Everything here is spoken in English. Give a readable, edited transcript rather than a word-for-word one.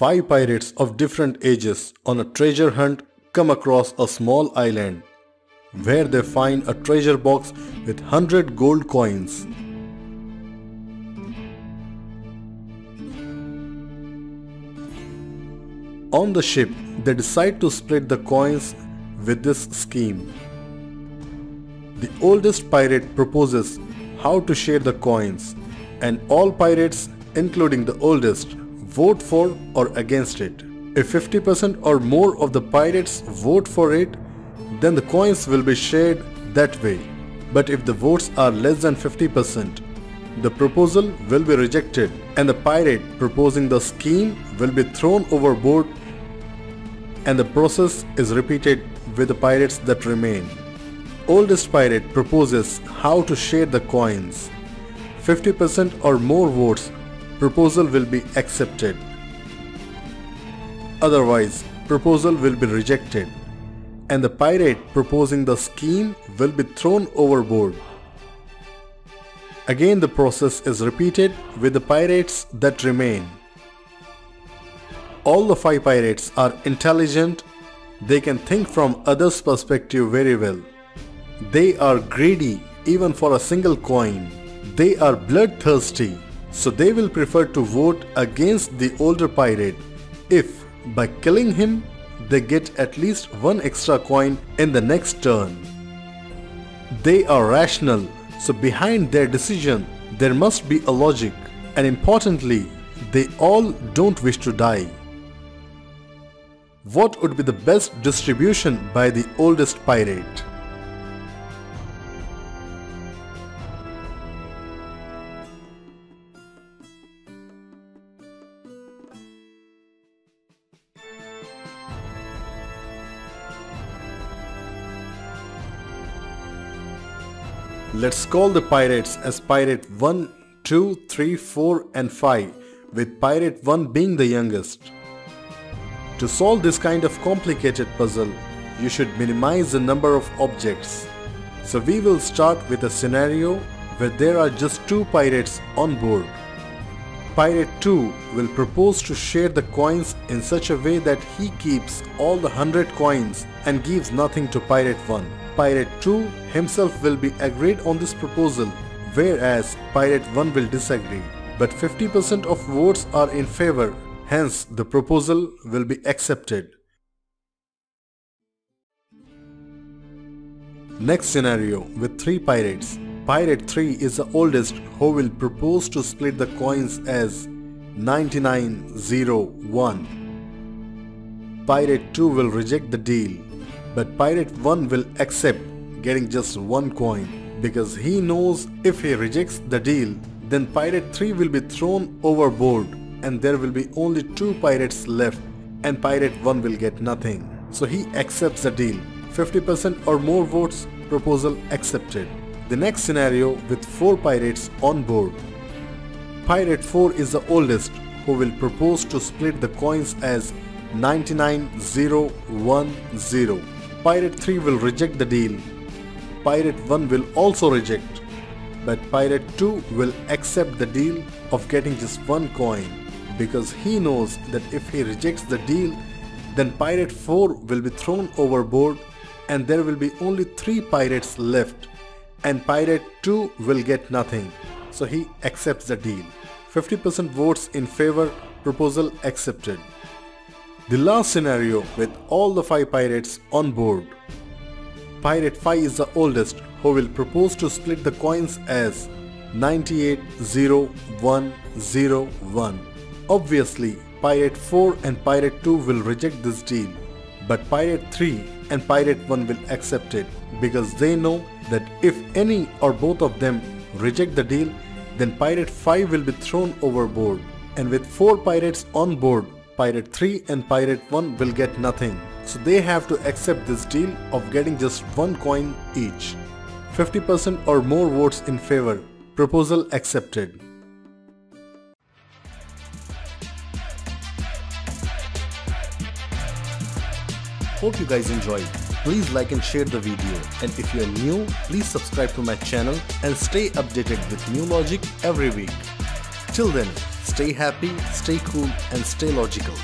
Five pirates of different ages on a treasure hunt come across a small island, where they find a treasure box with 100 gold coins. On the ship, they decide to split the coins with this scheme. The oldest pirate proposes how to share the coins, and all pirates, including the oldest, vote for or against it. If 50% or more of the pirates vote for it, then the coins will be shared that way. But if the votes are less than 50%, the proposal will be rejected and the pirate proposing the scheme will be thrown overboard, and the process is repeated with the pirates that remain. Oldest pirate proposes how to share the coins. 50% or more votes, proposal will be accepted. Otherwise, proposal will be rejected, and the pirate proposing the scheme will be thrown overboard. Again, the process is repeated with the pirates that remain. All the five pirates are intelligent. They can think from others' perspective very well. They are greedy even for a single coin. They are bloodthirsty, so they will prefer to vote against the older pirate if, by killing him, they get at least one extra coin in the next turn. They are rational, so behind their decision there must be a logic, and importantly, they all don't wish to die. What would be the best distribution by the oldest pirate? Let's call the pirates as Pirate 1, 2, 3, 4 and 5, with Pirate 1 being the youngest. To solve this kind of complicated puzzle, you should minimize the number of objects. So we will start with a scenario where there are just two pirates on board. Pirate 2 will propose to share the coins in such a way that he keeps all the 100 coins and gives nothing to Pirate 1. Pirate 2 himself will be agreed on this proposal, whereas Pirate 1 will disagree. But 50% of votes are in favor, hence the proposal will be accepted. Next scenario with three pirates. Pirate 3 is the oldest, who will propose to split the coins as 99-0-1. Pirate 2 will reject the deal, but Pirate 1 will accept, getting just one coin, because he knows if he rejects the deal, then Pirate 3 will be thrown overboard and there will be only two pirates left and Pirate 1 will get nothing. So he accepts the deal. 50% or more votes, proposal accepted. The next scenario with four pirates on board. Pirate 4 is the oldest, who will propose to split the coins as 99-0-1-0. Pirate 3 will reject the deal. Pirate 1 will also reject, but Pirate 2 will accept the deal of getting just one coin, because he knows that if he rejects the deal, then Pirate 4 will be thrown overboard and there will be only three pirates left and Pirate 2 will get nothing. So he accepts the deal. 50% votes in favor, proposal accepted. The last scenario with all the five pirates on board. Pirate 5 is the oldest, who will propose to split the coins as 98-0-1-0-1. Obviously, Pirate 4 and Pirate 2 will reject this deal, but Pirate 3 and Pirate 1 will accept it, because they know that if any or both of them reject the deal, then Pirate 5 will be thrown overboard. And with four pirates on board, Pirate 3 and Pirate 1 will get nothing, so they have to accept this deal of getting just one coin each. 50% or more votes in favor, proposal accepted. Hope you guys enjoyed. Please like and share the video, and if you are new, please subscribe to my channel and stay updated with new logic every week. Till then, Stay happy, stay cool, and stay logical.